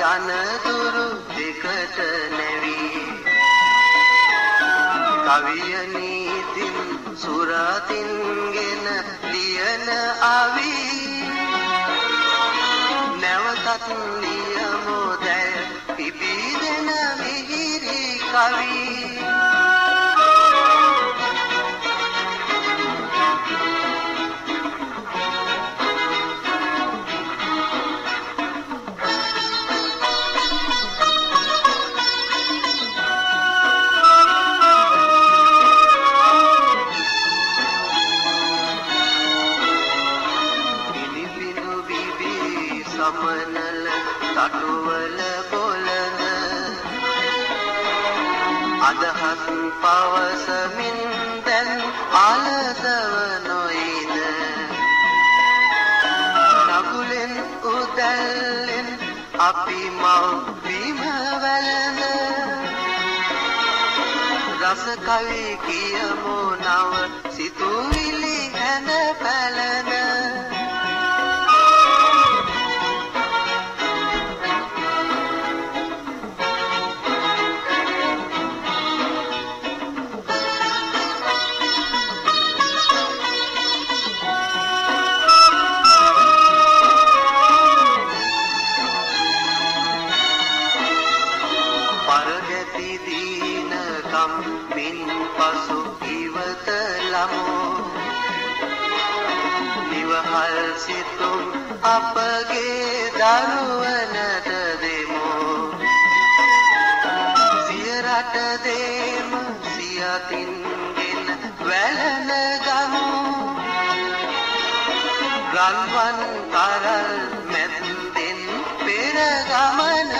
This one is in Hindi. ज्ञान गुरु दिखत नवी कविय नीतिन सुरातिन गेन लियन आवी नवतत नियमोदय विभीदन विगिरी कवि समनल तटुवल बोलन अदहस पावस मिंदन आलसव नोईद नकुलिन उदलिन अपि मौ विमवलन रस कवि कियमो नव सितुविलि घन फलन तुम अपगे दारुवनट देमो सियरट देम सियातिन गिन वेलन गमो रनवन करल मेन दिन पेर गमन